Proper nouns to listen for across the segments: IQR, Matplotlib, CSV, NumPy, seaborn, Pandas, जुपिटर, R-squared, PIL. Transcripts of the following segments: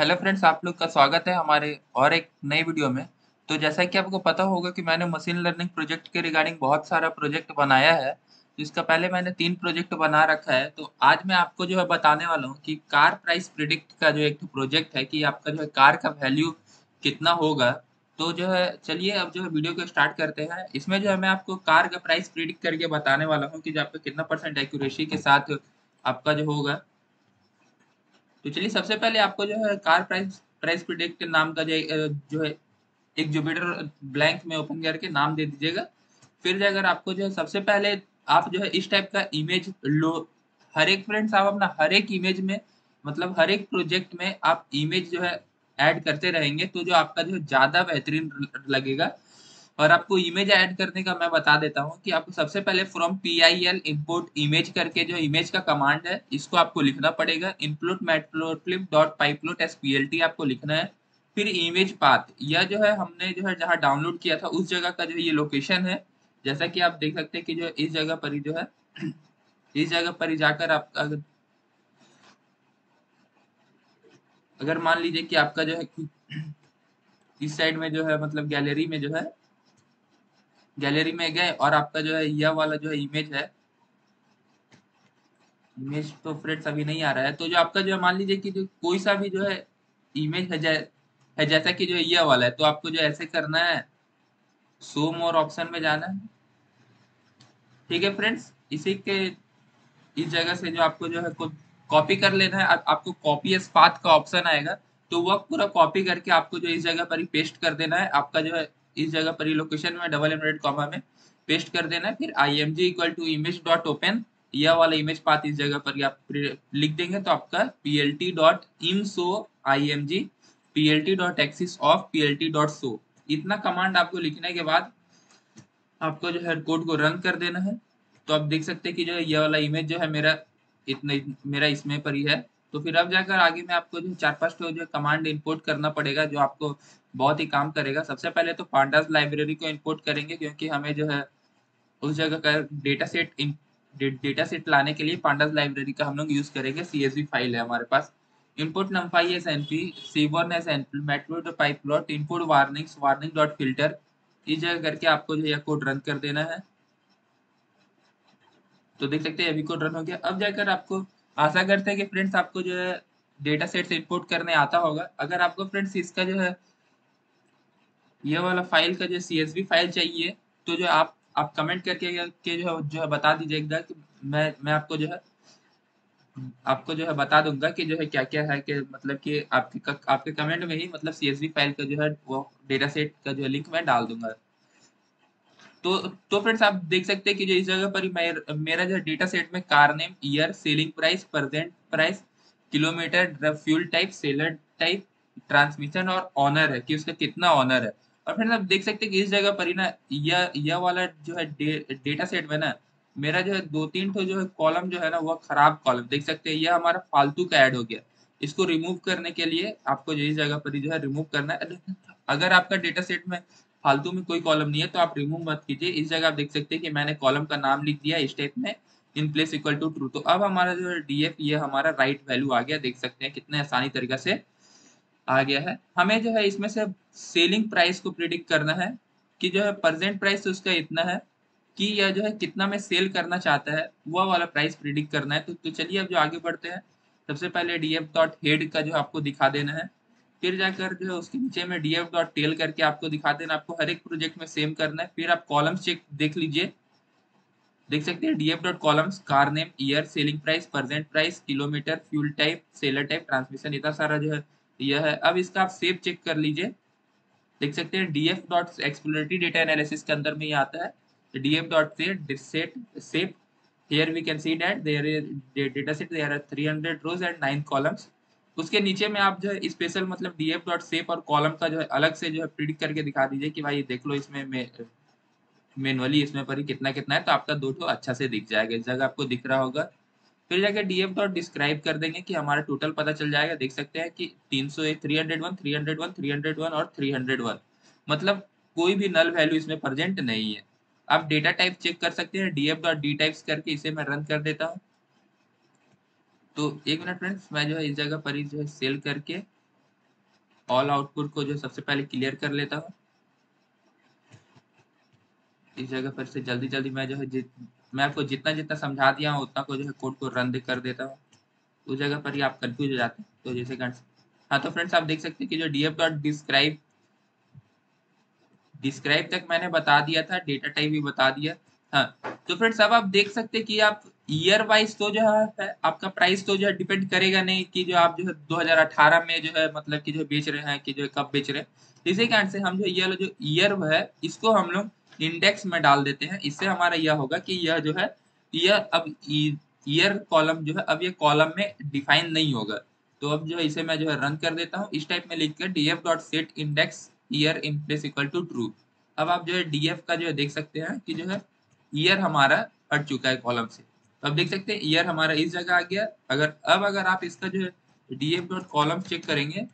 Hello friends, आप लोग का स्वागत है हमारे और एक नए वीडियो में। तो जैसा कि आपको पता होगा कि मैंने मशीन लर्निंग प्रोजेक्ट के रिगार्डिंग बहुत सारा प्रोजेक्ट बनाया है, जिसका पहले मैंने 3 प्रोजेक्ट बना रखा है। तो आज मैं आपको जो है बताने वाला हूँ कि कार प्राइस प्रिडिक्ट का जो एक प्रोजेक्ट है कि आपका जो है कार का वैल्यू कितना होगा। तो जो है चलिए अब जो है वीडियो को स्टार्ट करते हैं। इसमें जो है मैं आपको कार का प्राइस प्रिडिक्ट करके बताने वाला हूँ कि आपका कितना % एक्यूरेसी के साथ आपका जो होगा। तो चलिए सबसे पहले आपको जो है कार प्राइस प्रिडिक्ट नाम का जो है एक जुपिटर ब्लैंक में ओपन करके नाम दे दीजिएगा। फिर जाकर आपको जो है सबसे पहले आप जो है इस टाइप का इमेज लो। हर एक फ्रेंड्स आप अपना हर एक इमेज में मतलब हर एक प्रोजेक्ट में आप इमेज जो है ऐड करते रहेंगे, तो जो आपका जो है ज़्यादा बेहतरीन लगेगा। और आपको इमेज ऐड करने का मैं बता देता हूँ कि आपको सबसे पहले फ्रॉम PIL इम्पोर्ट इमेज करके जो इमेज का कमांड है इसको आपको लिखना पड़ेगा। इम्पोर्ट matplotlib.pyplot.splt आपको लिखना है। फिर इमेज पाथ, यह जो है हमने जो है जहाँ डाउनलोड किया था उस जगह का जो ये लोकेशन है, जैसा कि आप देख सकते हैं कि जो इस जगह पर ही जो है इस जगह पर ही जाकर आप अगर मान लीजिए कि आपका जो है इस साइड में जो है मतलब गैलरी में जो है गैलरी में गए और आपका जो है यह वाला जो है इमेज तो फ्रेंड्स अभी नहीं आ रहा है। तो जो आपका जो है मान लीजिए कि जो कोई सा भी जो है इमेज है जैसा कि जो यह वाला है, तो आपको जो ऐसे करना है, शो मोर ऑप्शन में जाना है। ठीक है फ्रेंड्स, इसी के इस जगह से जो आपको जो है कॉपी कर लेना है। आपको कॉपी एज पाथ का ऑप्शन आएगा, तो वह पूरा कॉपी करके आपको जो इस जगह पर ही पेस्ट कर देना है। आपका जो है इस जगह पर ही लोकेशन में डबल एम्बेडेड कॉमा में पेस्ट कर देना है। फिर img = image.open यह वाला इमेज पाथ इस जगह पर आप लिख देंगे, तो आपका plt.img plt.axis of plt.show इतना कमांड आपको लिखने के बाद आपको जो है कोड को रन कर देना है। तो आप देख सकते हैं कि जो यह वाला इमेज जो है मेरा इसमें पर ही है। तो फिर अब जाकर आगे में आपको जो 4-5 जो कमांड इंपोर्ट करना पड़ेगा जो आपको बहुत ही काम करेगा। सबसे पहले तो पांडास लाइब्रेरी को इंपोर्ट करेंगे, क्योंकि हमें जो है उस जगह का डेटा सेट लाने के लिए पांडास लाइब्रेरी का हम लोग यूज़ करेंगे। CSV फाइल है हमारे पास। Import NumPy as NP, seaborn as NP, Matplotlib pyplot, import warnings.filter इस जगह करके आपको जो है कोड रन कर देना है। तो देख सकते हैं अभी कोड रन हो गया। अब जाकर आपको आशा करते हैं कि फ्रेंड्स आपको जो है डेटा सेट से इंपोर्ट करने आता होगा। अगर आपको फ्रेंड्स इसका जो है यह वाला फाइल का जो CSV फाइल चाहिए, तो जो आप कमेंट करके जो है बता दीजिएगा कि मैं आपको जो है बता दूंगा कि जो है क्या क्या है, कि मतलब कि आपके कमेंट में ही मतलब CSV फाइल का जो है वो डेटा सेट का जो है लिंक मैं डाल दूंगा। तो फ्रेंड्स आप देख सकते हैं कि जो इस जगह पर मेरा जो डेटा सेट में car name, year, selling price, present price, kilometre, fuel type, seller type, transmission और ऑनर है कि उसका कितना ऑनर है। और फ्रेंड्स आप देख सकते हैं कि इस जगह पर ही ना यह वाला जो है डेटा सेट में ना मेरा जो है 2-3 जो है कॉलम जो है ना वह खराब कॉलम देख सकते हैं। यह हमारा फालतू का ऐड हो गया। इसको रिमूव करने के लिए आपको जो इस जगह पर ही जो है रिमूव करना है। अगर आपका डेटा सेट में फालतू में कोई कॉलम नहीं है तो आप रिमूव मत कीजिए। इस जगह आप देख सकते हैं कि मैंने कॉलम का नाम लिख दिया इस टाइप में, in place equal to true. तो अब हमारा जो है DF ये हमारा राइट वैल्यू आ गया। देख सकते हैं कितने आसानी तरीके से आ गया है। हमें जो है इसमें से सेलिंग प्राइस को प्रिडिक्ट करना है कि जो है प्रेजेंट प्राइस उसका इतना है कि यह जो है कितना में सेल करना चाहता है, वह वाला प्राइस प्रिडिक्ट करना है। तो चलिए अब जो आगे बढ़ते हैं। सबसे पहले df.head का जो आपको दिखा देना है, फिर जाकर जो है उसके नीचे में df.tail करके आपको दिखा देना। आपको हर एक प्रोजेक्ट में सेम करना है। फिर आप कॉलम्स चेक देख लीजिए, देख सकते हैं df.columns car name, year, selling price, present price, kilometre, fuel type, seller type, transmission, इतना सारा जो है यह है। अब इसका आप सेव चेक कर लीजिए, देख सकते हैं df.exploratory डेटा एनालिसिस के अंदर में ये आता है। df.set here we can see that there is data set there are 300 rows and 9 columns। उसके नीचे में आप जो है स्पेशल मतलब df.shape और कॉलम का जो है अलग से जो है प्रिडिक्ट करके दिखा दीजिए कि भाई देख लो इसमें मैनुअली इसमें पर ही कितना कितना है, तो आपका 2 अच्छा से दिख जाएगा। इस जगह आपको दिख रहा होगा। फिर जाके df.describe कर देंगे कि हमारा टोटल पता चल जाएगा। देख सकते हैं कि 301, 301, 301 और 301 मतलब कोई भी नल वैल्यू इसमें प्रेजेंट नहीं है। आप डेटा टाइप चेक कर सकते हैं df.dtypes करके। इसे मैं रन कर देता हूँ। तो एक मिनट फ्रेंड्स, मैं जो है इस जगह पर ही जो है सेल करके ऑल आउटपुट को जो सबसे पहले क्लियर कर लेता हूँ। इस जगह पर से जल्दी जल्दी मैं जो है मैं आपको जितना जितना समझा दिया हूँ उतना को जो है कोड को रन कर देता हूँ। उस जगह पर ही आप कंफ्यूज हो जाते हैं। तो जैसे हाँ तो फ्रेंड्स आप देख सकते हैं कि जो df.describe तक मैंने बता दिया था, डेटा टाइप भी बता दिया। हाँ तो फ्रेंड्स अब आप देख सकते हैं कि आप ईयर वाइज तो जो है आपका प्राइस तो जो है डिपेंड करेगा नहीं कि जो आप जो है 2018 में जो है मतलब कि जो बेच रहे हैं कि जो है कब बेच रहे हैं। इसी कारण से हम जो ये जो ईयर है इसको हम लोग इंडेक्स में डाल देते हैं। इससे हमारा यह होगा कि यह जो है ईयर अब ईयर कॉलम जो है अब ये कॉलम में डिफाइन नहीं होगा। तो अब जो है इसे मैं जो है रन कर देता हूँ। इस टाइप में लिखकर df.set index year inplace equal to true. अब आप जो है df का जो है देख सकते हैं कि जो है ईयर हमारा हट चुका है कॉलम से। अब देख सकते हैं ईयर हमारा इस जगह आ गया। अगर आप इसका जो है df डॉट कॉलम चेक करेंगे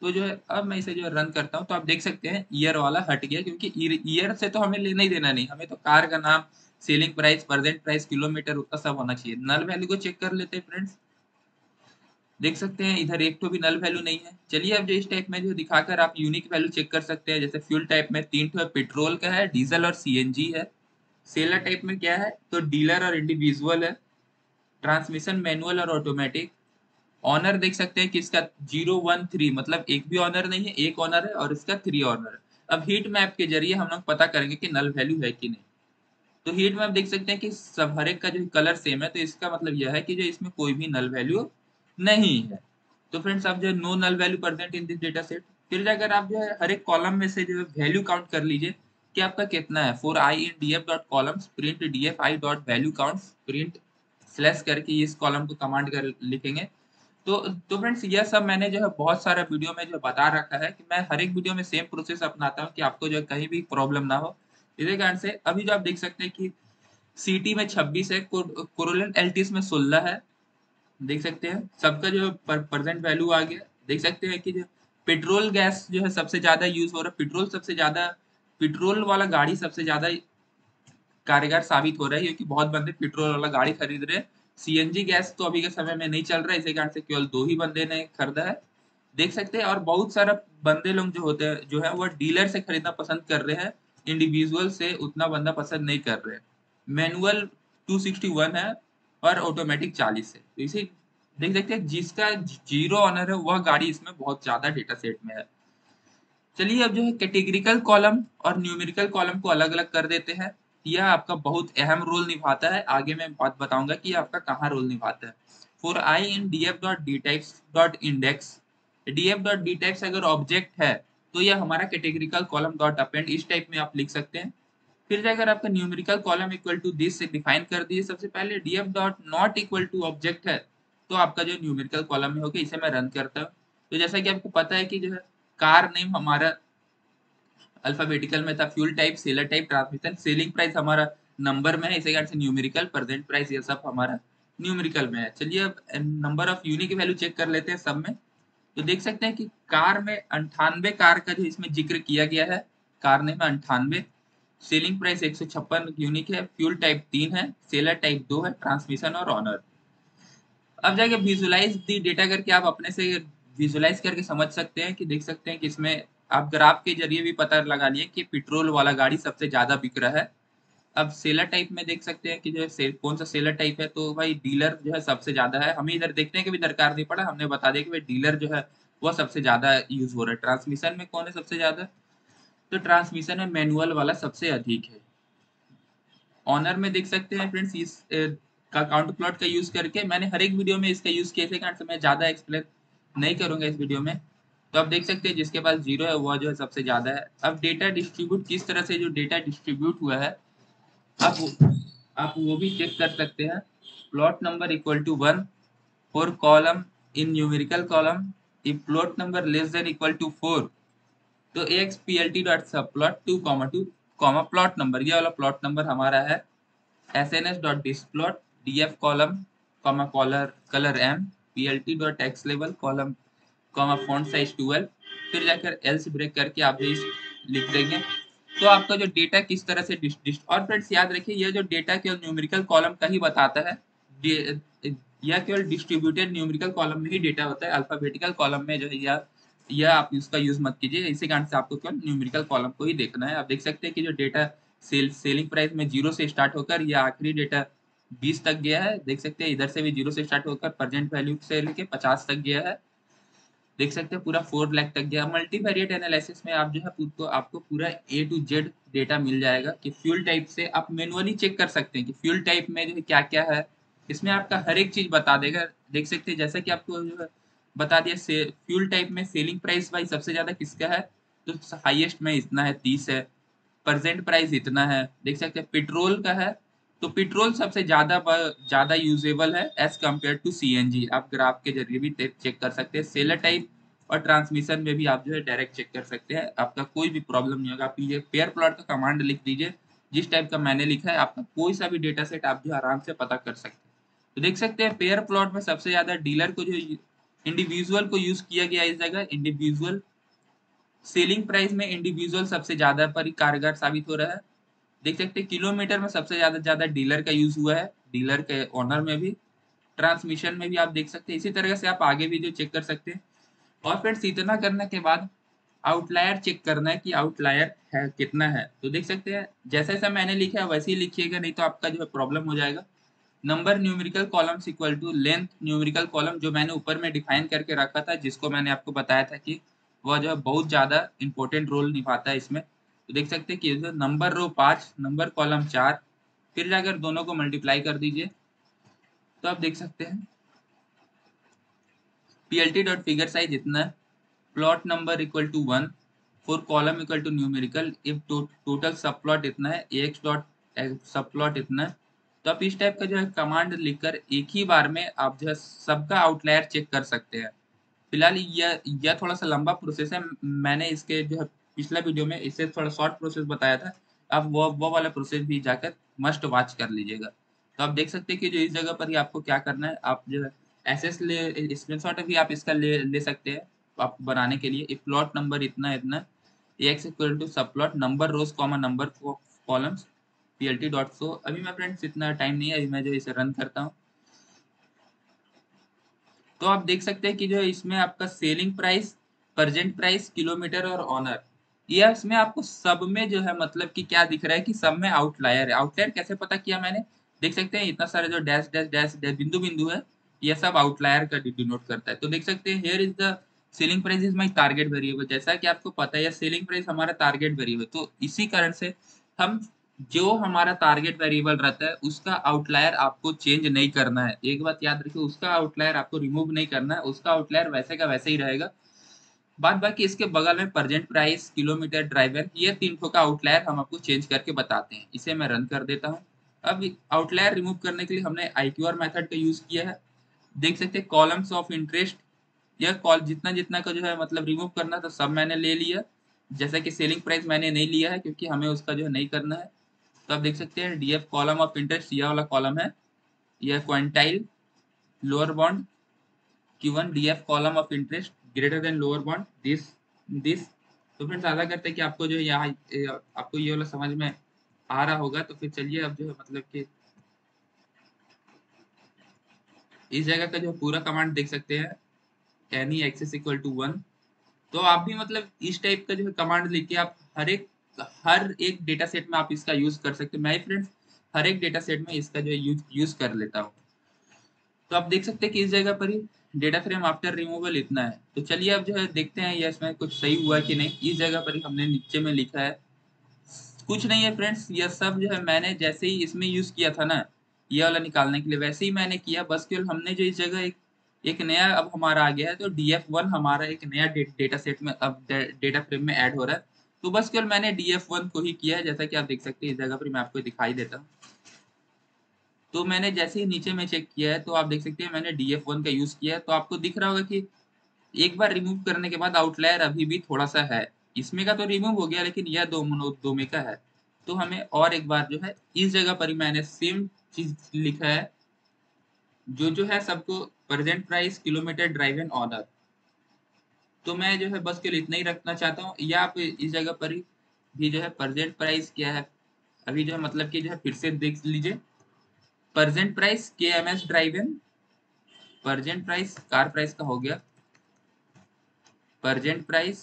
तो जो है अब मैं इसे जो है रन करता हूँ तो आप देख सकते हैं ईयर वाला हट गया, क्योंकि ईयर से तो हमें लेना ही देना नहीं। हमें तो कार का नाम, selling price, present price, kilometre उतना सब होना चाहिए। नल वैल्यू को चेक कर लेते हैं फ्रेंड्स। देख सकते हैं इधर एक तो भी नल वैल्यू नहीं है। चलिए अब जो इस टाइप में जो दिखाकर आप यूनिक वैल्यू चेक कर सकते हैं। जैसे फ्यूल टाइप में 3 तो पेट्रोल का है, डीजल और सीएनजी है। सेलर टाइप में क्या है तो डीलर और इंडिविजुअल है। ट्रांसमिशन मैनुअल और ऑटोमेटिक। ऑनर देख सकते हैं कि इसका 0 1 3 मतलब एक भी ऑनर नहीं है, एक ऑनर है और इसका 3 ऑनर है। अब हीट मैप के जरिए हम लोग पता करेंगे कि नल वैल्यू है कि नहीं। तो हीट मैप देख सकते हैं कि सब हर एक का जो कलर सेम है, तो इसका मतलब यह है कि जो इसमें कोई भी नल वैल्यू नहीं है। तो फ्रेंड्स आप जो no null value present in this data set, फिर जाकर आप जो है हर एक कॉलम में से जो है वैल्यू काउंट कर लीजिए कि आपका कितना है। For I in df dot columns print df i dot value counts print slash करके इस कॉलम को कमांड कर लिखेंगे। तो फ्रेंड्स यह सब मैंने जो है बहुत सारा वीडियो में जो बता रखा है कि मैं हर एक वीडियो में सेम प्रोसेस अपनाता हूँ कि आपको जो है कहीं भी प्रॉब्लम ना हो। इसी कारण से अभी जो आप देख सकते हैं कि सिटी में 26 है, कोरोलेंट एल्टीस में 16 है। देख सकते हैं सबका जो प्रेजेंट वैल्यू आ गया। देख सकते हैं कि जो पेट्रोल गैस जो है सबसे ज्यादा यूज हो रहा है, पेट्रोल वाला गाड़ी सबसे ज्यादा कारगर साबित हो रहा है क्योंकि बहुत बंदे पेट्रोल वाला गाड़ी खरीद रहे हैं। सीएनजी गैस तो अभी के समय में नहीं चल रहा है, इसी कारण से केवल 2 ही बंदे ने खरीदा है। देख सकते हैं और बहुत सारा बंदे लोग जो होते हैं जो है वो डीलर से खरीदना पसंद कर रहे हैं, इंडिविजुअल से उतना बंदा पसंद नहीं कर रहे। मैनुअल 261 है और ऑटोमेटिक 40 है। तो इसे देख सकते हैं जिसका 0 ऑनर है वह गाड़ी इसमें बहुत ज़्यादा डेटा सेट में है। चलिए अब जो है कैटेगरिकल कॉलम और न्यूमेरिकल कॉलम को अलग अलग कर देते हैं। यह आपका बहुत अहम रोल निभाता है। आगे मैं बात बताऊंगा कि आपका कहाँ रोल निभाता है। For I in df.dtypes.index df.dtypes अगर ऑब्जेक्ट है तो यह हमारा कैटेगरिकल कॉलम डॉट अपेंड इस टाइप में आप लिख सकते हैं। फिर जाकर आपका numerical column equal to this से डिफाइन कर दिए। सबसे पहले df dot not equal to object है तो आपका जो न्यूमेरिकल कॉलम में होगा। इसे मैं रन करता हूँ। तो जैसा कि आपको पता है कि जो है कार नेम हमारा अल्फाबेटिकल में था, fuel type, seller type, transmission, selling price हमारा नंबर में है, इसी कारण से न्यूमेरिकल, प्रेजेंट प्राइस यह सब हमारा न्यूमेरिकल में है। चलिए अब number of unique value check कर लेते हैं सब में। तो देख सकते हैं कि कार में 98 कार का जो इसमें जिक्र किया गया है, car name 98, selling price 156 unique है, फ्यूल टाइप 3 है, सेलर टाइप 2 है, ट्रांसमिशन और ऑनर। अब जाके विजुलाइज दी डेटा करके आप अपने से विजुलाइज करके समझ सकते हैं कि देख सकते हैं कि इसमें आप ग्राफ के जरिए भी पता लगा लिए कि पेट्रोल वाला गाड़ी सबसे ज़्यादा बिक रहा है। अब सेलर टाइप में देख सकते हैं कि जो है कौन सा सेलर टाइप है, तो भाई डीलर जो है सबसे ज़्यादा है। हमें इधर देखने की भी दरकार नहीं पड़ा, हमने बता दिया कि भाई डीलर जो है वह सबसे ज़्यादा यूज़ हो रहा है। ट्रांसमिशन में कौन है सबसे ज़्यादा, तो ट्रांसमिशन में मैनुअल वाला सबसे अधिक है। ऑनर में देख सकते हैं फ्रेंड्स इस का काउंट प्लॉट का यूज करके मैंने हर एक वीडियो में इसका यूज किया, इसी कारण से मैं ज़्यादा एक्सप्लेन नहीं करूंगा इस वीडियो में। तो आप देख सकते हैं जिसके पास 0 है वह जो है सबसे ज़्यादा है। अब डेटा डिस्ट्रीब्यूट किस तरह से जो डेटा डिस्ट्रीब्यूट हुआ है आप वो भी चेक कर सकते हैं। Plot number equal to 1 for column in numerical column if plot number less than equal to 4 तो axplt.subplot 2, 2, प्लॉट नंबर, ये वाला प्लॉट नंबर हमारा है। sns.displot df column comma colour m plt.xlabel column comma font size 12। फिर जाकर else break करके आप ये लिख देंगे तो आपका जो डेटा किस तरह से और फ्रेंड्स याद रखिए यह जो डेटा केवल न्यूमेरिकल कॉलम का ही बताता है। यह केवल डिस्ट्रीब्यूटेड न्यूमेरिकल कॉलम में ही डेटा होता है, अल्फाबेटिकल कॉलम में जो है यह यह आप इसका यूज मत कीजिए। इसी कारण से आपको केवल न्यूमेरिकल कॉलम को ही देखना है। आप देख सकते हैं कि जो डेटा सेलिंग प्राइस में 0 से स्टार्ट होकर यह आखिरी डेटा 20 तक गया है। देख सकते हैं इधर से भी 0 से स्टार्ट होकर प्रेजेंट वैल्यू से लेके 50 तक गया है। देख सकते हैं पूरा 4 लाख तक गया। मल्टीवेरिएट एनालिसिस में आप जो है आपको पूरा ए टू जेड डेटा मिल जाएगा कि फ्यूल टाइप से आप मैनुअली चेक कर सकते हैं कि फ्यूल टाइप में जो है क्या क्या है। इसमें आपका हर एक चीज बता देगा। देख सकते हैं जैसा कि आपको जो है बता दिया फ्यूल टाइप में सेलिंग प्राइस भाई सबसे ज्यादा किसका है, तो हाईएस्ट में इतना है 30 है, प्रेजेंट प्राइस इतना है। देख सकते हैं पेट्रोल का है तो पेट्रोल सबसे ज़्यादा यूजेबल है एज कम्पेयर टू CNG। आप ग्राफ के जरिए भी चेक कर सकते हैं। सेलर टाइप और ट्रांसमिशन में भी आप जो है डायरेक्ट चेक कर सकते हैं, आपका कोई भी प्रॉब्लम नहीं होगा। आप ये पेयर प्लॉट का कमांड लिख दीजिए जिस टाइप का मैंने लिखा है, आपका कोई सा भी डेटा सेट आप जो आराम से पता कर सकते हैं। तो देख सकते हैं पेयर प्लॉट में सबसे ज़्यादा डीलर को जो इंडिविजुअल को यूज किया गया इस जगह। इंडिविजुअल सेलिंग प्राइस में इंडिविजुअल सबसे ज़्यादा पर कारगर साबित हो रहा है। देख सकते हैं किलोमीटर में सबसे ज़्यादा डीलर का यूज हुआ है, डीलर के ऑनर में भी, ट्रांसमिशन में भी आप देख सकते हैं। इसी तरह से आप आगे भी जो चेक कर सकते हैं। और फ्रेंड्स इतना करने के बाद आउटलायर चेक करना है कि आउटलायर है कितना है। तो देख सकते हैं जैसा जैसा मैंने लिखा है वैसे ही लिखिएगा, नहीं तो आपका जो है प्रॉब्लम हो जाएगा। Number numerical columns equal to length numerical column, जो मैंने ऊपर में डिफाइन करके रखा था, जिसको मैंने आपको बताया था कि वह जो है बहुत ज़्यादा इंपॉर्टेंट रोल निभाता है इसमें। तो देख सकते हैं कि नंबर रो 5, नंबर कॉलम 4, फिर जाकर दोनों को मल्टीप्लाई कर दीजिए तो आप देख सकते हैं PLT डॉट फिगर साइज इतना है, plot number equal to 1, for column equal to numerical, if total सब प्लॉट इतना है, AX डॉट सब प्लॉट इतना है। तो आप इस टाइप का जो है कमांड लिखकर एक ही बार में आप जो है सबका आउटलायर चेक कर सकते हैं। फिलहाल यह थोड़ा सा लंबा प्रोसेस है, मैंने इसके जो है पिछला वीडियो में इसे थोड़ा शॉर्ट प्रोसेस बताया था। आप वो वाला प्रोसेस भी जाकर मस्ट वॉच कर लीजिएगा। तो आप देख सकते हैं कि जो इस जगह पर ही आपको क्या करना है, आप जो है एसएस ले स्क्रीनशॉट भी आप इसका ले सकते हैं आप बनाने के लिए। प्लॉट नंबर इतना इतना, AX इक्वल टू सब plot number rows comma number columns PLT dot show. अभी मैं फ्रेंड्स इतना टाइम नहीं है, अभी मैं जो इसे रन करता हूँ तो आप देख सकते हैं कि जो इसमें आपका selling price, present price, kilometre और ऑनर, यह इसमें आपको सब में जो है मतलब कि क्या दिख रहा है कि सब में आउटलायर है। आउटलायर कैसे पता किया मैंने, देख सकते हैं इतना सारा जो डैश डैश डैश बिंदु बिंदु है, यह सब आउटलायर का डिनोट करता है। तो देख सकते हैं here is the selling price is my target variable. जैसा कि आपको पता है सेलिंग प्राइस हमारा टारगेट वेरिएबल, तो इसी कारण से हम जो हमारा टारगेट वेरिएबल रहता है उसका आउटलायर आपको चेंज नहीं करना है। एक बात याद रखिए, उसका आउटलायर आपको रिमूव नहीं करना है, उसका आउटलायर वैसे का वैसे ही रहेगा। बाद बाकी इसके बगल में प्रेजेंट प्राइस, किलोमीटर, ड्राइवर, ये 3 का आउटलायर हम आपको चेंज करके बताते हैं। इसे मैं रन कर देता हूँ। अब आउटलायर रिमूव करने के लिए हमने IQR मेथड का यूज किया है। देख सकते हैं कॉलम्स ऑफ इंटरेस्ट, यह कॉल जितना का जो है मतलब रिमूव करना तो सब मैंने ले लिया। जैसा कि सेलिंग प्राइस मैंने नहीं लिया है क्योंकि हमें उसका जो है नहीं करना है। तो आप देख सकते हैं DF कॉलम ऑफ इंटरेस्ट, यह वाला कॉलम है, यह quantile, lower bound Q1, DF column of interest greater than lower bound this. तो फ्रेंड्स आशा करते हैं कि आपको जो यहाँ आपको ये वाला समझ में आ रहा होगा। तो फिर चलिए अब जो है मतलब कि इस जगह का जो पूरा कमांड देख सकते हैं, एनी एक्सेस इक्वल टू 1। तो आप भी मतलब इस टाइप का जो है कमांड लिखिए, आप हर एक डेटा सेट में आप इसका यूज कर सकते हैं। मैं फ्रेंड्स हर एक डेटा सेट में इसका जो यूज कर लेता हूँ। तो आप देख सकते हैं कि इस जगह पर ही डेटा फ्रेम आफ्टर रिमूवल इतना है। तो चलिए अब जो है देखते हैं यह इसमें कुछ सही हुआ कि नहीं। इस जगह पर ही हमने नीचे में लिखा है, कुछ नहीं है फ्रेंड्स, यह सब जो है मैंने जैसे ही इसमें यूज किया था ना ये वाला निकालने के लिए, वैसे ही मैंने किया। बस केवल हमने जो इस जगह एक नया अब हमारा आ गया है, तो DF1 हमारा एक नया डेटा सेट में अब डेटा फ्रेम में ऐड हो रहा है। तो बस केवल मैंने DF1 को ही किया है, जैसा कि आप देख सकते हैं इस जगह पर मैं आपको दिखाई देता हूँ। तो मैंने जैसे ही नीचे में चेक किया है तो आप देख सकते हैं मैंने DF1 का यूज़ किया है। तो आपको दिख रहा होगा कि एक बार रिमूव करने के बाद आउटलायर अभी भी थोड़ा सा है। इसमें का तो रिमूव हो गया लेकिन यह 2 में का है। तो हमें और एक बार जो है इस जगह पर ही मैंने सेम चीज़ लिखा है जो है सबको, present price, kilometre, drive and order. तो मैं जो है बस के लिए इतना ही रखना चाहता हूँ। या आप इस जगह पर भी जो है प्रेजेंट प्राइस क्या है अभी जो है मतलब कि जो है फिर से देख लीजिए, present price KMS driven, present price car price का हो गया, परजेंट प्राइस।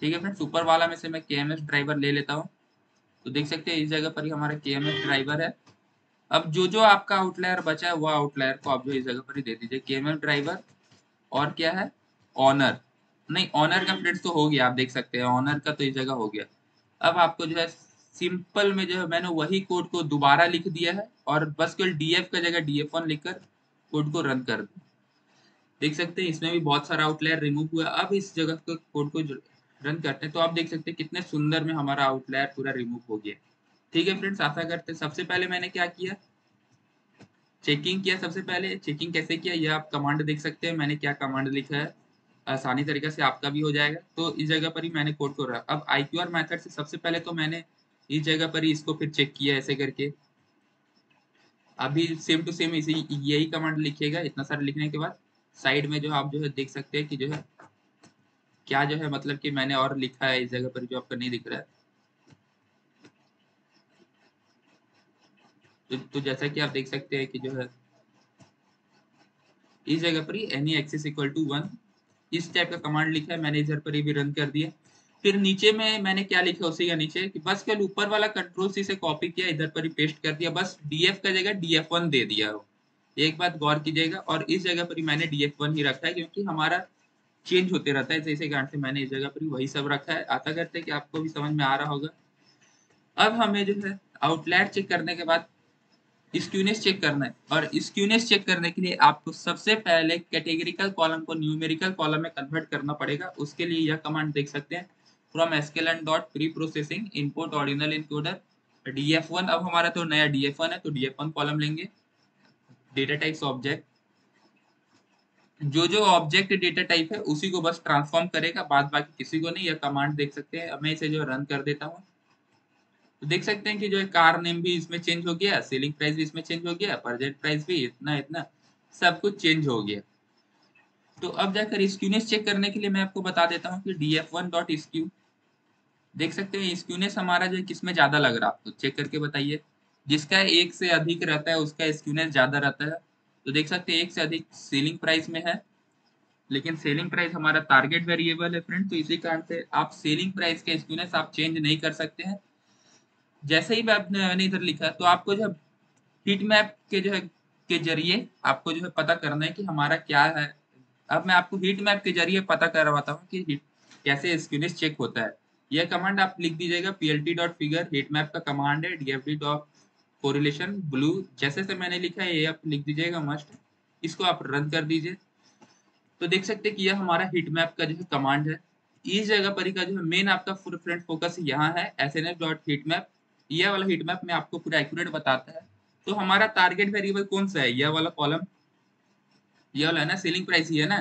ठीक है फ्रेंड्स, ऊपर वाला में से मैं केएमएफ ड्राइवर ले लेता हूँ। तो देख सकते हैं इस जगह पर ही हमारा केएमएफ ड्राइवर है। अब जो जो आपका आउटलायर बचा है वह आउटलायर को आप जो इस जगह पर ही दे दीजिए। केएमएफ ड्राइवर और क्या है, ऑनर नहीं, ऑनर का फ्रेंड्स तो हो गया, आप देख सकते हैं ऑनर का तो इस जगह हो गया। अब आपको जो है सिंपल में जो है मैंने वही कोड को दोबारा लिख दिया है और बस केवल डीएफ का जगह डीएफ1 लिखकर कोड को रन कर दिया। देख सकते हैं इसमें भी बहुत सारा आउटलायर रिमूव हुआ। अब इस जगह के कोड को रन करते हैं तो आप देख सकते हैं कितने सुंदर में हमारा आउटलायर पूरा रिमूव हो गया। ठीक है फ्रेंड्स, आशा करते हैं। सबसे पहले मैंने क्या किया, चेकिंग किया। सबसे पहले चेकिंग कैसे किया यह आप कमांड देख सकते हैं, मैंने क्या कमांड लिखा है, आसानी तरीके से आपका भी हो जाएगा। तो इस जगह पर ही मैंने कोड को रखा। अब IQR मेथड से सबसे पहले तो मैंने इस जगह पर ही इसको फिर चेक किया ऐसे करके। अभी सेम टू सेम इसी यही कमांड लिखिएगा। इतना सारा लिखने के बाद साइड में जो आप जो है देख सकते हैं कि जो है क्या जो है मतलब कि मैंने और लिखा है इस जगह पर जो आपका नहीं दिख रहा है। तो जैसा कि आप देख सकते हैं कि जो है इस जगह पर ही एनी एक्सिस इक्वल टू 1 इस टाइप का कमांड लिखा है मैंने, इधर पर ही भी रन कर दिया। फिर नीचे में मैंने क्या लिखा उसी का नीचे कि बस केवल ऊपर वाला कंट्रोल सी से कॉपी किया, इधर पर ही पेस्ट कर दिया। बस डीएफ का जगह डीएफ1 दे दिया हो, एक बात गौर कीजिएगा। और इस जगह पर ही मैंने डीएफ1 ही रखा है क्योंकि हमारा चेंज होते रहता है, जैसे कारण से मैंने इस जगह पर ही वही सब रखा है। आशा करते हैं कि आपको भी समझ में आ रहा होगा। अब हमें जो है आउटलायर चेक करने के बाद स्क्यूनेस चेक करना है और स्क्यूनेस चेक करने के लिए आपको सबसे पहले कैटेगरिकल कॉलम को न्यूमेरिकल कॉलम में कन्वर्ट करना पड़ेगा। उसके लिए यह कमांड देख सकते हैं, from sklearn dot preprocessing input ordinal encoder डीएफ1। अब हमारा तो नया डीएफ1 है तो डीएफ1 कॉलम लेंगे। डेटा टाइप्स ऑब्जेक्ट, जो जो ऑब्जेक्ट डेटा टाइप है उसी को बस ट्रांसफॉर्म करेगा, बाद बाकी किसी को नहीं। यह कमांड देख सकते हैं, मैं इसे जो रन कर देता हूँ तो देख सकते हैं कि जो है कार नेम भी इसमें चेंज हो गया, सेलिंग प्राइस भी इसमें चेंज हो गया, परजेंट प्राइस भी, इतना इतना सब कुछ चेंज हो गया। तो अब जाकर स्क्यूनेस चेक करने के लिए मैं आपको बता देता हूँ कि df1.skew देख सकते हैं स्क्यूनेस हमारा जो है किसमें ज्यादा लग रहा है आपको चेक करके बताइए। जिसका 1 से अधिक रहता है उसका स्क्यूनेस ज्यादा रहता है। तो देख सकते हैं 1 से अधिक सेलिंग प्राइस में है, लेकिन सेलिंग प्राइस हमारा टारगेट वेरिएबल है फ्रेंड, तो इसी कारण से आप सेलिंग प्राइस का स्क्यूनेस आप चेंज नहीं कर सकते हैं। जैसे ही मैंने इधर लिखा तो आपको जो है हिट मैप के जो है के जरिए आपको जो है पता करना है कि हमारा क्या है। अब मैं आपको हिट मैप के जरिए पता करवाता हूँ कि हिट कैसे स्क्यूनेस चेक होता है। यह कमांड आप लिख दीजिएगा plt.figure, हिट मैप का कमांड है, dfd.correlation blue जैसे से मैंने लिखा है ये आप लिख दीजिएगा मस्ट, इसको आप रन कर दीजिए। तो देख सकते हैं कि यह हमारा हिट मैप का जो है कमांड है। इस जगह पर का जो है मेन आपका फ्रेंड फोकस यहाँ है sns.heatmap। यह वाला हिट मैप में आपको पूरा एक्यूरेट बताता है। तो हमारा टारगेट वेरिएबल कौन सा है, यह वाला कॉलम, यह वाला है ना, सेलिंग प्राइस ही है ना।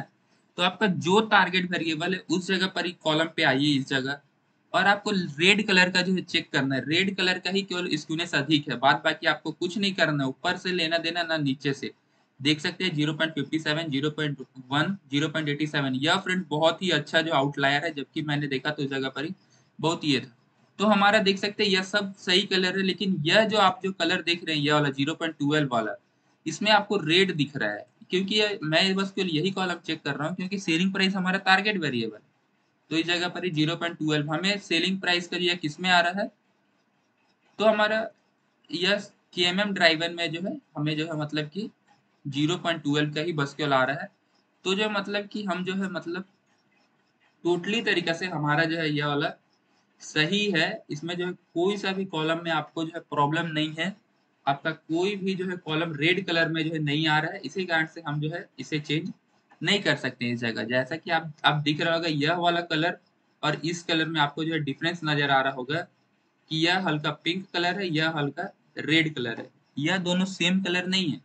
तो आपका जो टारगेट वेरिएबल है उस जगह पर ही कॉलम पे आइए इस जगह, और आपको रेड कलर का जो है चेक करना है। रेड कलर का ही केवल स्क्यूनेस अधिक है, बाद बाकी आपको कुछ नहीं करना है, ऊपर से लेना देना ना नीचे से। देख सकते हैं 0.57, 0.1, 0.87। यह फ्रेंड बहुत ही अच्छा जो आउटलायर है, जबकि मैंने देखा तो इस जगह पर ही बहुत ही था। तो हमारा देख सकते हैं यह सब सही कलर है, लेकिन यह जो आप जो कलर देख रहे हैं यह वाला 0.12 वाला, इसमें आपको रेड दिख रहा है क्योंकि मैं बस केवल यही कॉलम चेक कर रहा हूँ क्योंकि सेलिंग प्राइस हमारा टारगेट वेरिएबल है। तो इस जगह पर ही 0.12 हमें सेलिंग प्राइस का यह किसमें आ रहा है, तो हमारा यह केएमएम ड्राइवर में जो है हमें जो है मतलब कि 0.12 का ही बस केवल आ रहा है। तो जो मतलब कि हम जो है मतलब टोटली तरीका से हमारा जो है यह वाला सही है। इसमें जो है कोई सा भी कॉलम में आपको जो है प्रॉब्लम नहीं है, आपका कोई भी जो है कॉलम रेड कलर में जो है नहीं आ रहा है, इसी कारण से हम जो है इसे चेंज नहीं कर सकते हैं इस जगह। जैसा कि आप दिख रहा होगा यह वाला कलर और इस कलर में आपको जो है डिफरेंस नजर आ रहा होगा कि यह हल्का पिंक कलर है, यह हल्का रेड कलर है, यह दोनों सेम कलर नहीं है।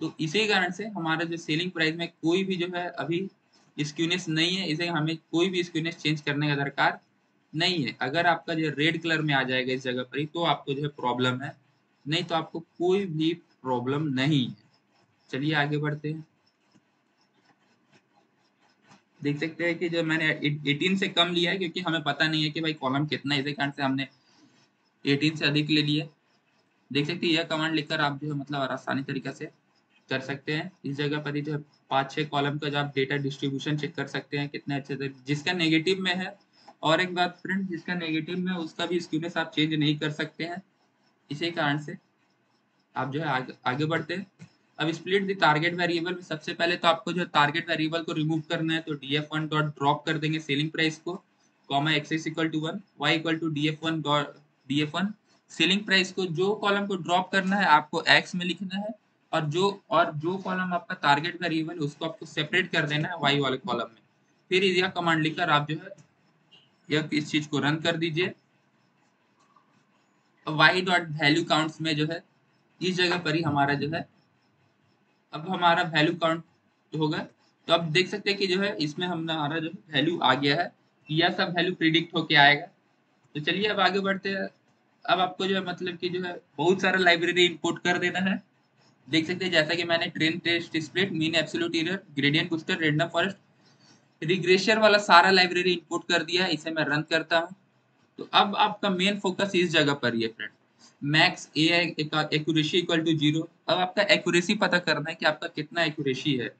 तो इसी कारण से हमारा जो सेलिंग प्राइस में कोई भी जो है अभी स्क्यूनेस नहीं है, इसे हमें कोई भी स्क्यूनेस चेंज करने का दरकार नहीं है। अगर आपका जो रेड कलर में आ जाएगा इस जगह पर ही तो आपको जो है प्रॉब्लम है, नहीं तो आपको कोई भी प्रॉब्लम नहीं है। चलिए आगे बढ़ते हैं। देख सकते हैं कि जो मैंने 18 से कम लिया है क्योंकि हमें पता नहीं है कि भाई कॉलम कितना है, इसी कारण से हमने 18 से अधिक ले लिया। देख सकते हैं यह कमांड लिखकर आप जो है मतलब आसानी तरीके से कर सकते हैं। इस जगह पर ही जो 5-6 कॉलम का जो आप डेटा डिस्ट्रीब्यूशन चेक कर सकते हैं कितने अच्छे से, जिसका नेगेटिव में है। और एक बात फ्रेंड, जिसका नेगेटिव में उसका भी स्क्यूनेस आप चेंज नहीं कर सकते हैं, इसी कारण से आप जो है आगे बढ़ते हैं। अब स्प्लिट द टारगेट वेरिएबल में सबसे पहले तो आपको जो टारगेट वेरिएबल को रिमूव करना है, तो df1 डॉट ड्रॉप कर देंगे सेलिंग प्राइस को, comma X equal to 1, Y equal to df1 dot df1। Selling price को जो कॉलम को ड्रॉप करना है आपको एक्स में लिखना है, और जो कॉलम आपका टारगेट वेरिएबल उसको आपको सेपरेट कर देना है वाई वाले कॉलम में। फिर यह कमांड लिखकर आप जो है यह इस चीज को रन कर दीजिए। वाई डॉट वैल्यू काउंट्स में जो है इस जगह पर ही हमारा जो है अब हमारा वैल्यू काउंट होगा। तो अब देख सकते हैं कि जो है इसमें हमारा जो वैल्यू आ गया है, यह सब वैल्यू प्रिडिक्ट होके आएगा। तो चलिए अब आगे बढ़ते हैं। अब आपको जो है मतलब कि जो है बहुत सारा लाइब्रेरी इंपोर्ट कर देना है। देख सकते हैं जैसा कि मैंने train test split, mean absolute error, gradient booster, random forest, regression वाला सारा लाइब्रेरी इंपोर्ट कर दिया है। इसे मैं रन करता हूँ। तो अब आपका मेन फोकस इस जगह पर ही है friend, max accuracy equal to 0। अब आपका एक्यूरेसी पता करना है कि आपका कितना एक्यूरेसी है।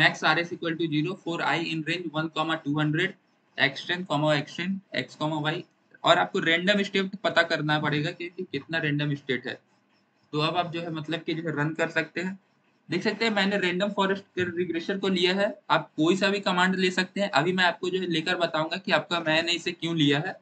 Max R S equal to 0 for I in range 1,200 extend X comma Y. और आपको रेंडम स्टेट पता करना पड़ेगा कि कितना रेंडम स्टेट है। तो अब आप जो है मतलब कि जो है रन कर सकते हैं। देख सकते हैं मैंने रेंडम फॉरेस्ट के रिग्रेशन को लिया है, आप कोई सा भी कमांड ले सकते हैं। अभी मैं आपको जो है लेकर बताऊंगा कि आपका मैंने इसे क्यों लिया है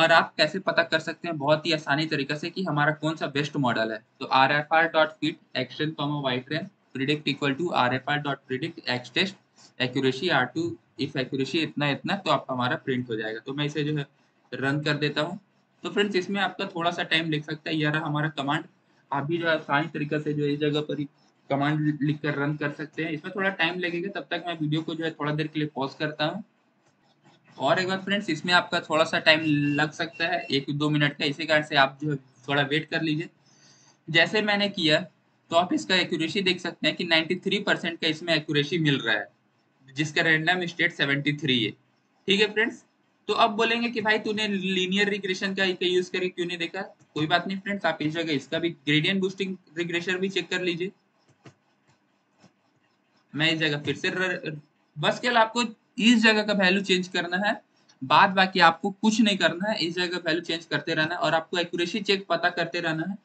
और आप कैसे पता कर सकते हैं बहुत ही आसानी तरीके से कि हमारा कौन सा बेस्ट मॉडल है। तो rfr.fit action comma Y train predict equal to rfr.predict X test accuracy r2 if accuracy इतना इतना, तो आप हमारा प्रिंट हो जाएगा। तो मैं इसे जो है रन कर देता हूँ। तो फ्रेंड्स इसमें आपका थोड़ा सा टाइम लग सकता है। यह रहा हमारा कमांड, आप भी जो है आसानी तरीके से जो इस जगह पर ही कमांड लिख कर रन कर सकते हैं। इसमें थोड़ा टाइम लगेगा, तब तक मैं वीडियो को जो है थोड़ा देर के लिए पॉज करता हूँ। और एक बार फ्रेंड्स इसमें आपका थोड़ा सा टाइम लग सकता है 1-2 मिनट का, इसी कारण से आप जो है थोड़ा वेट कर लीजिए। जैसे मैंने किया तो आप इसका एक्यूरेसी देख सकते हैं कि 93% का इसमें एक्यूरेसी मिल रहा है, जिसका रैंडम स्टेट 73 है। ठीक है फ्रेंड्स, तो अब बोलेंगे कि भाई तूने लीनियर रिग्रेशन का यूज करके क्यों नहीं देखा। कोई बात नहीं फ्रेंड्स, आप इस जगह इसका भी ग्रेडियंट बूस्टिंग रिग्रेशन भी चेक कर लीजिए। मैं इस जगह फिर से बस केवल आपको इस जगह का वैल्यू चेंज करना है, बाद बाकी आपको कुछ नहीं करना है। इस जगह वैल्यू चेंज करते रहना है और आपको एक्यूरेसी चेक पता करते रहना है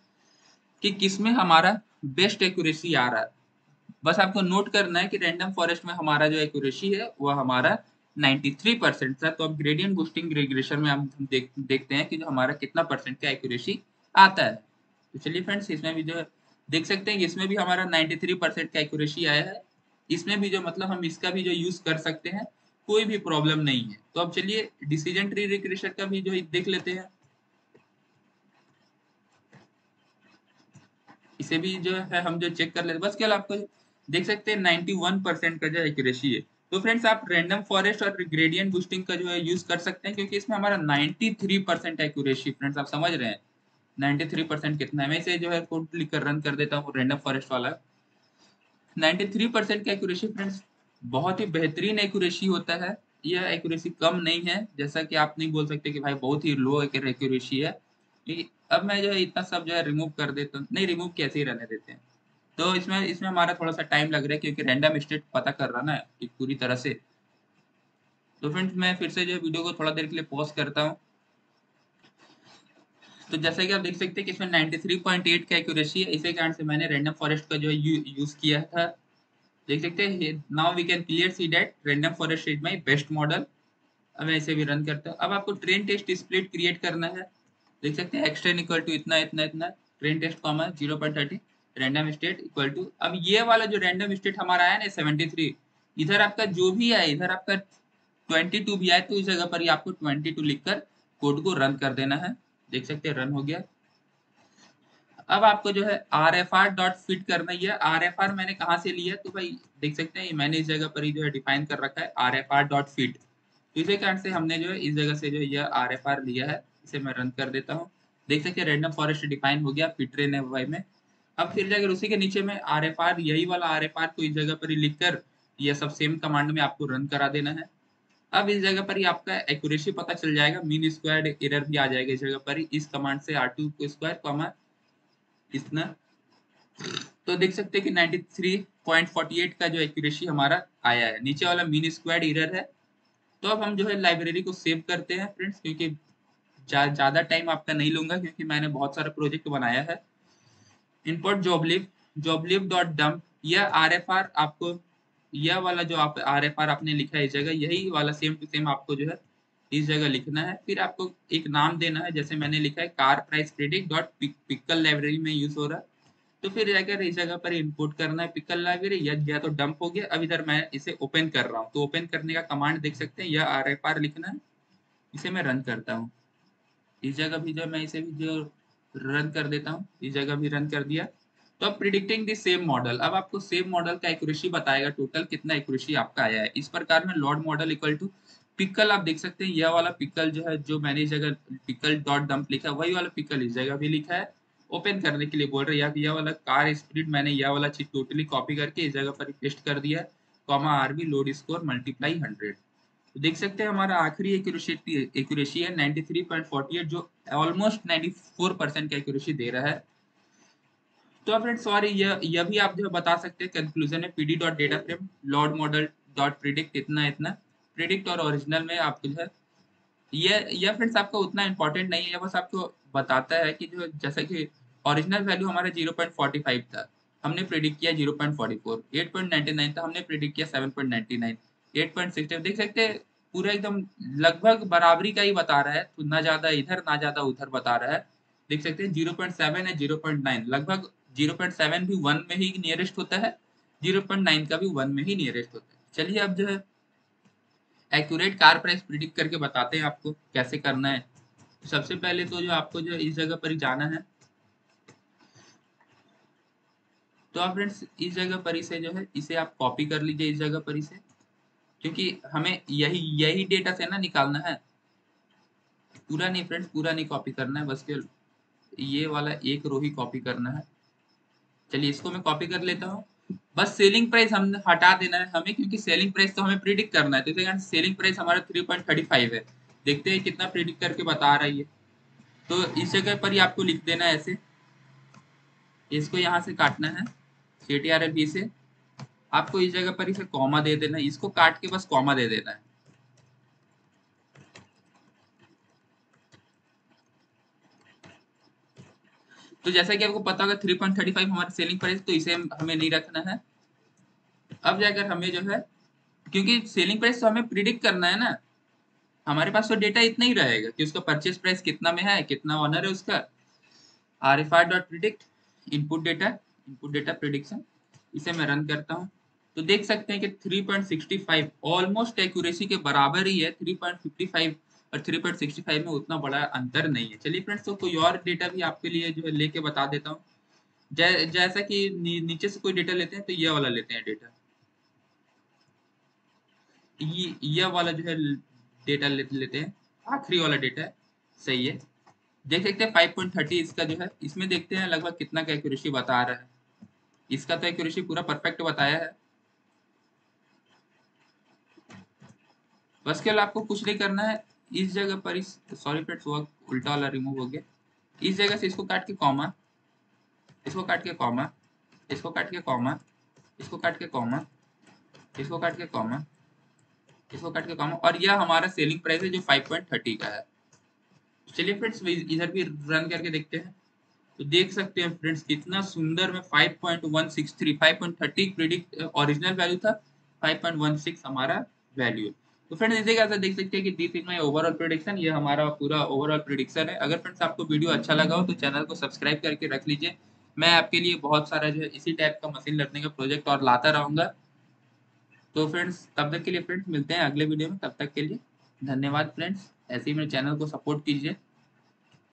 कि किसमें हमारा बेस्ट एक्यूरेसी आ रहा है। बस आपको नोट करना है कि रैंडम फॉरेस्ट में हमारा जो एक्यूरेसी है वह हमारा 93% था। तो अब ग्रेडियंट बूस्टिंग रिग्रेशन में हम देखते हैं कि जो हमारा कितना परसेंट का एक्यूरेसी आता है। तो चलिए फ्रेंड्स इसमें भी जो देख सकते हैं, इसमें भी हमारा 93% का एक्यूरेसी आया है। इसमें भी जो मतलब हम इसका भी जो यूज कर सकते हैं, कोई भी प्रॉब्लम नहीं है। तो अब चलिए डिसीजन ट्री रिग्रेशन का भी जो देख लेते हैं। इसे भी जो है हम जो चेक कर लेते हैं। बस केवल आपको देख सकते हैं 91% का जो एक्यूरेसी है। तो फ्रेंड्स आप रैंडम फॉरेस्ट और ग्रेडियंट बूस्टिंग का जो है यूज कर सकते हैं, क्योंकि इसमें हमारा 93% एक्यूरेसी। फ्रेंड्स आप समझ रहे हैं 93% कितना है। मैं इसे जो है कोड लिखकर रन कर देता हूँ, रैंडम फॉरेस्ट वाला 93% का एक्यूरेसी। फ्रेंड्स बहुत ही बेहतरीन एक्यूरेसी होता है, यह एक्यूरेसी कम नहीं है, जैसा कि आप नहीं बोल सकते कि भाई बहुत ही लो एक्यूरेसी है। अब मैं जो है इतना सब जो है रिमूव कर देता हूँ, नहीं रिमूव कैसे ही रहने देते हैं। तो इसमें हमारा थोड़ा सा टाइम लग रहा है, क्योंकि रैंडम स्टेट पता कर रहा ना कि पूरी तरह से। तो फ्रेंड्स मैं फिर से जो है वीडियो को थोड़ा देर के लिए पॉज करता हूँ। तो जैसा कि आप देख सकते हैं कि इसमें 93.8 का एक्यूरेसी है, इसी कारण से मैंने रैंडम फॉरेस्ट का जो है यूज किया था। देख सकते हैं now we can clear see that random forest is my best model. अब मैं इसे भी रन करता हूं। अब आपको ट्रेन टेस्ट स्प्लिट क्रिएट करना है। देख सकते हैं एक्सटेंड इक्वल टू इतना इतना इतना, train test comma 0.30, random state equal to. अब ये वाला जो रैंडम स्टेट हमारा आया ना 73, इधर आपका जो भी आया, इधर आपका 22 भी आया, तो इस जगह पर ही आपको 22 लिखकर कोड को रन कर देना है। देख सकते हैं रन हो गया। अब आपको जो है rfr.fit करना ही है। rfr मैंने कहाँ से लिया, तो भाई देख सकते हैं मैंने इस जगह पर ही जो है डिफाइन कर रखा है rfr.fit। तो इसी कारण से हमने जो है इस जगह से जो यह rfr लिया है। इसे मैं रन कर देता हूँ। देख सकते हैं रैंडम फॉरेस्ट डिफाइन हो गया फिट रेन वाई में। अब फिर जाकर उसी के नीचे में rfr, यही वाला rfr को इस जगह पर ही लिख कर यह सब सेम कमांड में आपको रन करा देना है। अब इस जगह पर ही आपका एक्यूरेसी पता चल जाएगा, मीन स्क्वायर एरर भी आ जाएगा इस जगह पर ही। इस कमांड से r2 को स्क्वायर कॉमा इतना तो देख सकते हैं कि 93.48 का जो एक्यूरेसी हमारा आया है। नीचे वाला मीन स्क्वायर एरर है। तो अब हम जो है लाइब्रेरी को सेव करते हैं फ्रेंड्स, क्योंकि ज़्यादा टाइम आपका नहीं लूंगा, क्योंकि मैंने बहुत सारा प्रोजेक्ट बनाया है। इम्पोर्ट joblib.dump, यह RFR आपको, यह वाला जो आप RFR आपने लिखा है इस जगह, यही वाला सेम टू सेम आपको जो है इस जगह लिखना है। फिर आपको एक नाम देना है, जैसे मैंने लिखा है car price predict dot pickle library में यूज हो रहा है, तो फिर जाकर इस जगह पर इंपोर्ट करना है पिकल लाइब्रेरी, या तो डंप हो गया। अब इधर मैं इसे ओपन कर रहा हूँ, तो ओपन करने का कमांड देख सकते हैं, यह RFR लिखना है, इसे मैं रन करता हूँ। इस जगह भी जो मैं इसे भी जो रन कर देता हूँ, इस जगह भी रन कर दिया। तो अब प्रिडिक्टिंग द सेम मॉडल, अब आपको सेम मॉडल का एक्यूरेसी बताएगा टोटल कितना एक्यूरेसी आपका आया है। इस प्रकार में load model equal to pickle, आप देख सकते हैं यह वाला पिकल जो है, जो मैंने इस जगह पिकल डॉट डंप लिखा है, वही वाला पिकल इस जगह भी लिखा है। ओपन करने के लिए बोल रहे हैं, यह वाला कार स्प्रिट, मैंने यह वाला चीज टोटली कॉपी करके इस जगह पर पेस्ट कर दिया है, comma R B load score multiply 100। देख सकते हैं हमारा आखिरी एक्यूरेसी है 93.48, जो ऑलमोस्ट 94% का एक्यूरेसी दे रहा है। तो आप फ्रेंड्स सॉरी, यह भी आप जो बता सकते हैं कंक्लूजन में PD dot data frame load model dot predict इतना प्रिडिक्ट और ओरिजिनल में आपको जो है यह फ्रेंड्स आपका उतना इम्पोर्टेंट नहीं है, बस आपको बताता है कि जो जैसा कि ओरिजिनल वैल्यू हमारा 0.45 था, हमने प्रिडिक्ट किया 0.44, 8.99 था, हमने प्रिडिक्ट किया 7.99, 8.60। देख सकते हैं पूरा एकदम लगभग बराबरी का ही बता रहा है, तो ना ज्यादा इधर ना ज्यादा उधर बता रहा है। देख सकते हैं 0.7 है 0.9, लगभग 0.7 भी 1 में ही नियरेस्ट होता है, 0.9 का भी 1 में ही नियरेस्ट होता है। चलिए अब जो है एक्यूरेट कार प्राइस प्रिडिक्ट करके बताते हैं आपको कैसे करना है। सबसे पहले तो जो आपको जो इस जगह पर जाना है, तो आप फ्रेंड्स इस जगह पर इसे जो है इसे आप कॉपी कर लीजिए इस जगह पर इसे, क्योंकि हमें यही डेटा से ना निकालना है, पूरा नहीं फ्रेंड्स, पूरा नहीं कॉपी करना है, बस केवल ये वाला एक रो ही कॉपी करना है। चलिए इसको मैं कॉपी कर लेता हूँ। बस सेलिंग प्राइस हमने हटा देना है हमें, क्योंकि सेलिंग प्राइस तो हमें प्रिडिक्ट करना है। तो देखिए सेलिंग प्राइस हमारा 3.35 है, देखते हैं कितना प्रिडिक्ट करके बता रहा है ये। तो इस जगह पर ही आपको लिख देना है ऐसे, इसको यहाँ से काटना है CTRL से, आपको इस जगह पर इसे कॉमा दे देना है, इसको काट के बस कॉमा दे देना है। तो जैसा कि आपको पता होगा 3.35 हमारा सेलिंग प्राइस, तो इसे हमें नहीं रखना है। अब जाकर हमें जो है, क्योंकि सेलिंग प्राइस तो हमें प्रिडिक्ट करना है ना, हमारे पास तो डेटा इतना ही रहेगा कि उसका परचेस प्राइस कितना में है, कितना ऑनर है उसका। RFR dot predict input data prediction, इसे मैं रन करता हूँ। तो देख सकते हैं कि 3.65 ऑलमोस्ट एक्यूरेसी के बराबर ही है, 3.55 और 3.65 में उतना बड़ा अंतर नहीं है। चलिए फ्रेंड्स, तो कोई और डेटा भी आपके लिए जो है लेके बता देता हूँ। जैसा कि नीचे से कोई डेटा लेते हैं, तो ये वाला लेते हैं डेटा, ये वाला जो है डेटा लेते हैं, आखिरी वाला डेटा है, सही है। देख सकते हैं 5.30 इसका जो है, इसमें देखते हैं लगभग कितना का एक्यूरेसी बता रहा है। इसका तो एक्यूरेसी पूरा परफेक्ट बताया है, बस केवल आपको कुछ नहीं करना है। इस जगह पर इस सॉरी फ्रेंड्स उल्टा वाला रिमूव हो गया, इस जगह से इसको काट के कॉमा, इसको काट के कॉमा, इसको काट के कॉमा, इसको काट के कॉमा, इसको काट के कॉमा, इसको काट के कॉमा, और यह हमारा सेलिंग प्राइस है जो 5.30 का है। चलिए फ्रेंड्स इधर भी रन करके देखते हैं। तो देख सकते हैं फ्रेंड्स कितना सुंदर में 5.163 5.30 प्रिडिक्ट ओरिजिनल वैल्यू था, 5.16 हमारा वैल्यू। तो फ्रेंड्स इसी के साथ देख सकते हैं कि this is my overall prediction, ये हमारा पूरा ओवरऑल प्रेडिक्शन है। अगर फ्रेंड्स आपको वीडियो अच्छा लगा हो तो चैनल को सब्सक्राइब करके रख लीजिए। मैं आपके लिए बहुत सारा जो है इसी टाइप का मशीन लर्निंग का प्रोजेक्ट और लाता रहूँगा। तो फ्रेंड्स तब तक के लिए फ्रेंड्स मिलते हैं अगले वीडियो में, तब तक के लिए धन्यवाद फ्रेंड्स, ऐसे ही मेरे चैनल को सपोर्ट कीजिए।